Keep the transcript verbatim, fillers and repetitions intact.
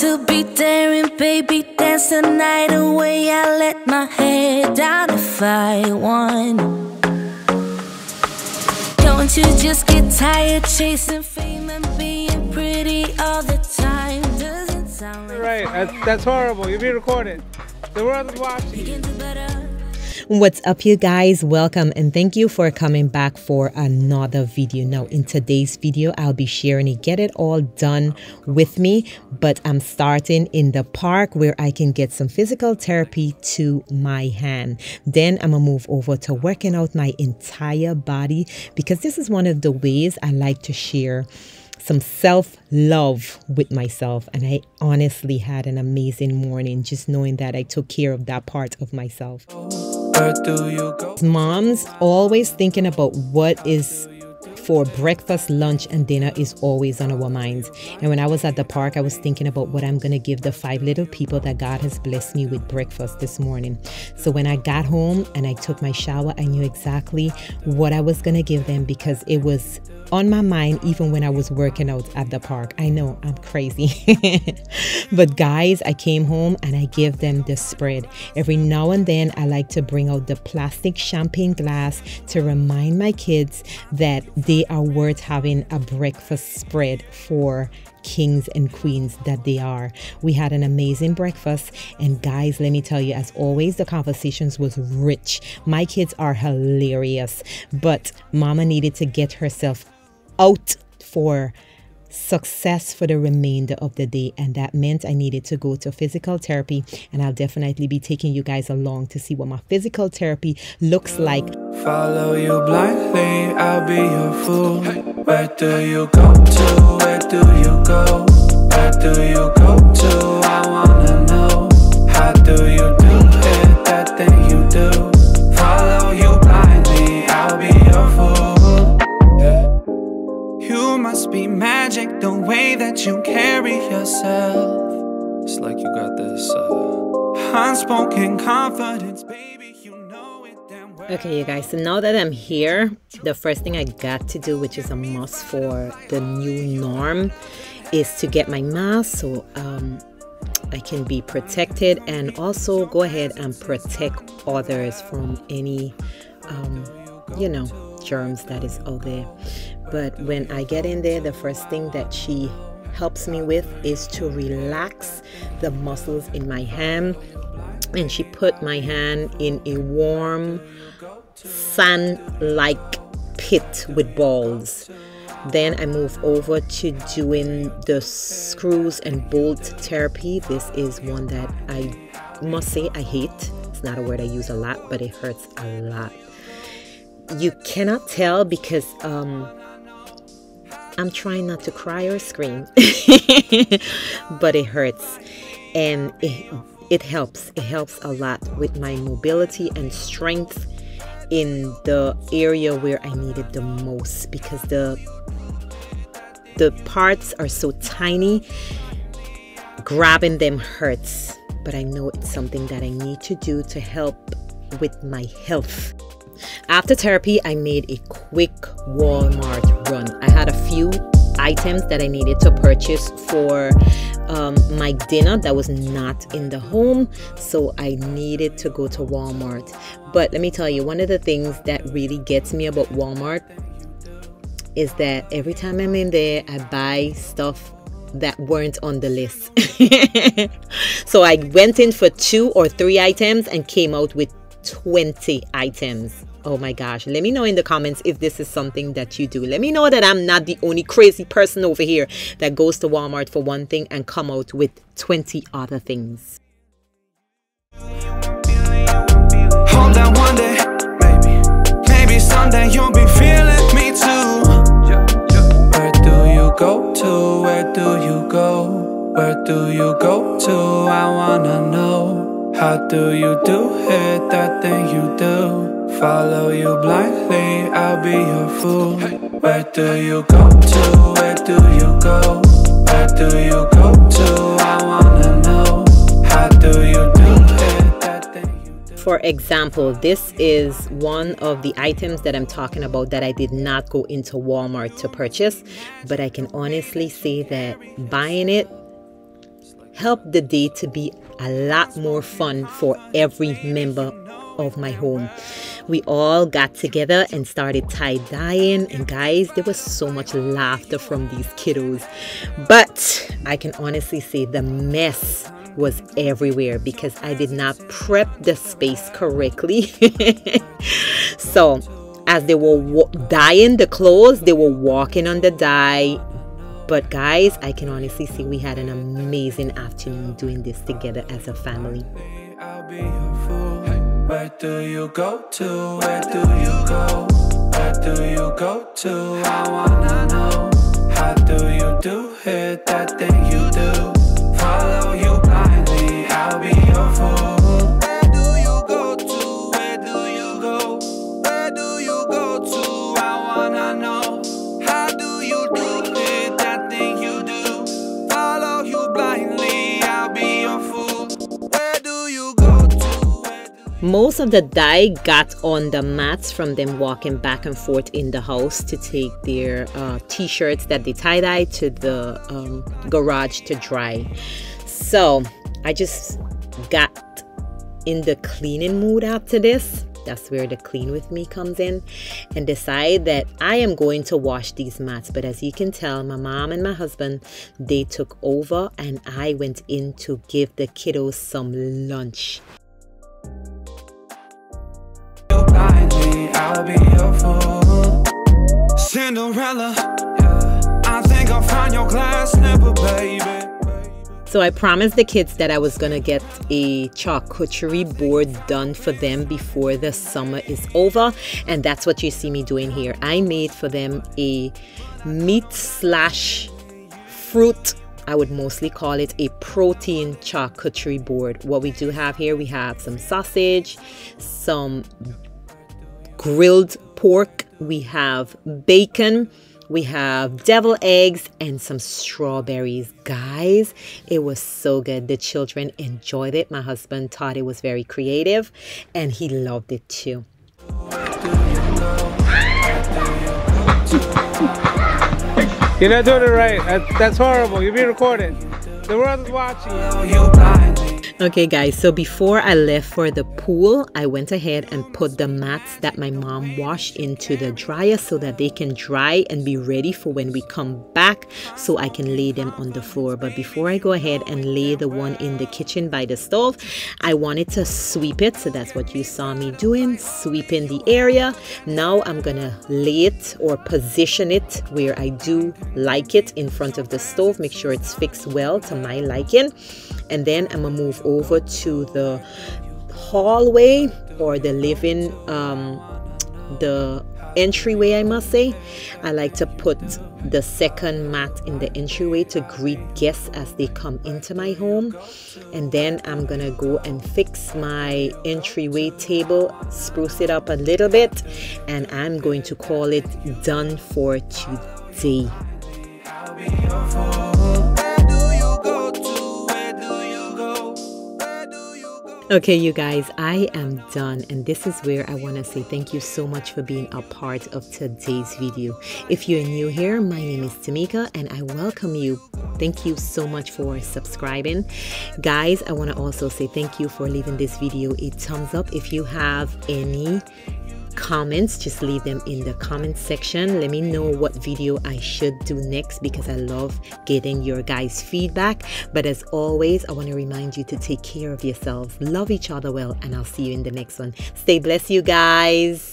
to be daring, baby, dance the night away. I let my head down if I want. Don't you just get tired chasing fame and being pretty all the time? Doesn't sound like right. That's, that's horrible. You'll be recorded. The world is watching you. What's up, you guys? Welcome and thank you for coming back for another video. Now in today's video I'll be sharing a get it all done with me, but I'm starting in the park where I can get some physical therapy to my hand. Then I'm gonna move over to working out my entire body, because this is one of the ways I like to share some self-love with myself. And I honestly had an amazing morning just knowing that I took care of that part of myself. Moms always thinking about what is for breakfast, lunch, and dinner is always on our minds. And when I was at the park, I was thinking about what I'm going to give the five little people that God has blessed me with breakfast this morning. So when I got home and I took my shower, I knew exactly what I was going to give them, because it was on my mind even when I was working out at the park. I know I'm crazy. But guys, I came home and I gave them the spread. Every now and then I like to bring out the plastic champagne glass to remind my kids that they are worth having a breakfast spread for kings and queens that they are. We had an amazing breakfast, and guys, let me tell you, as always, the conversations was rich. My kids are hilarious, but mama needed to get herself out for success for the remainder of the day, and that meant I needed to go to physical therapy, and I'll definitely be taking you guys along to see what my physical therapy looks like. Follow you blindly, I'll be your fool. Where do you go to? Where do you go? Where do you go to? I wanna know. How do you do it? That thing you do. Follow you blindly, I'll be your fool. You must be magic, the way that you carry yourself. It's like you got this uh, unspoken confidence, baby, you know. Okay, you guys, so now that I'm here, the first thing I got to do, which is a must for the new norm, is to get my mask so um, I can be protected and also go ahead and protect others from any, um, you know, germs that is out there. But when I get in there, the first thing that she helps me with is to relax the muscles in my hand. And she put my hand in a warm sand-like pit with balls. Then I move over to doing the screws and bolt therapy. This is one that I must say I hate. It's not a word I use a lot, but it hurts a lot. You cannot tell because um, I'm trying not to cry or scream, but it hurts. And it It helps. It helps a lot with my mobility and strength in the area where I need it the most, because the the parts are so tiny. Grabbing them hurts, but I know it's something that I need to do to help with my health. After therapy, I made a quick Walmart run. I had a few items that I needed to purchase for um, my dinner that was not in the home, so I needed to go to Walmart. But let me tell you, one of the things that really gets me about Walmart is that every time I'm in there, I buy stuff that weren't on the list. So I went in for two or three items and came out with twenty items. Oh my gosh, let me know in the comments if this is something that you do. Let me know that I'm not the only crazy person over here that goes to Walmart for one thing and come out with twenty other things. Hold on one day, maybe, maybe someday you'll be feeling me too. Where do you go to? Where do you go? Where do you go to? I wanna know. How do you do it? That thing you do. Follow you blindly, I'll be your fool. Where do you go to? Where do you go? Where do you go to? I wanna know. How do you do it? That thing you do. For example, this is one of the items that I'm talking about that I did not go into Walmart to purchase, but I can honestly say that buying it help the day to be a lot more fun for every member of my home. We all got together and started tie-dyeing, and guys, there was so much laughter from these kiddos. But I can honestly say the mess was everywhere because I did not prep the space correctly. So as they were dyeing the clothes, they were walking on the dye. But guys, I can honestly say we had an amazing afternoon doing this together as a family. Where do you go to? Where do you go? Where do you go to? I wanna know. How do you do it? That thing you do. Follow you blindly. I'll be your fool. Where do you go to? Where do you go? Where do you go to? I wanna know. How do you do it? That thing you do. Follow you blindly. I'll be your fool. Where do you go to? Most of the dye got on the mats from them walking back and forth in the house to take their uh, t-shirts that they tie-dye to the um, garage to dry. So I just got in the cleaning mood after this. That's where the clean with me comes in, and decide that I am going to wash these mats. But as you can tell, my mom and my husband, they took over, and I went in to give the kiddos some lunch. I'll be your fool. Cinderella, yeah. I think I'll find your glass slipper, baby. So I promised the kids that I was gonna get a charcuterie board done for them before the summer is over, and that's what you see me doing here. I made for them a meat slash fruit, I would mostly call it a protein charcuterie board. What we do have here, we have some sausage, some grilled pork, we have bacon, we have devil eggs, and some strawberries. Guys, it was so good. The children enjoyed it. My husband thought it was very creative, and he loved it too. You're not doing it right. That's horrible. You're being recorded. The world is watching. Okay guys, so before I left for the pool, I went ahead and put the mats that my mom washed into the dryer so that they can dry and be ready for when we come back, so I can lay them on the floor. But before I go ahead and lay the one in the kitchen by the stove, I wanted to sweep it, so that's what you saw me doing, sweeping the area. Now I'm gonna lay it or position it where I do like it, in front of the stove. Make sure it's fixed well to my liking, and then I'm gonna move over over to the hallway or the living um the entryway. I must say I like to put the second mat in the entryway to greet guests as they come into my home, and then I'm gonna go and fix my entryway table, spruce it up a little bit, and I'm going to call it done for today. Okay, you guys, I am done, and this is where I want to say thank you so much for being a part of today's video. If you're new here, my name is Tamekia, and I welcome you. Thank you so much for subscribing. Guys, I want to also say thank you for leaving this video a thumbs up. If you have any comments, just leave them in the comment section. Let me know what video I should do next, because I love getting your guys' feedback. But as always, I want to remind you to take care of yourselves, love each other well, and I'll see you in the next one. Stay blessed, you guys.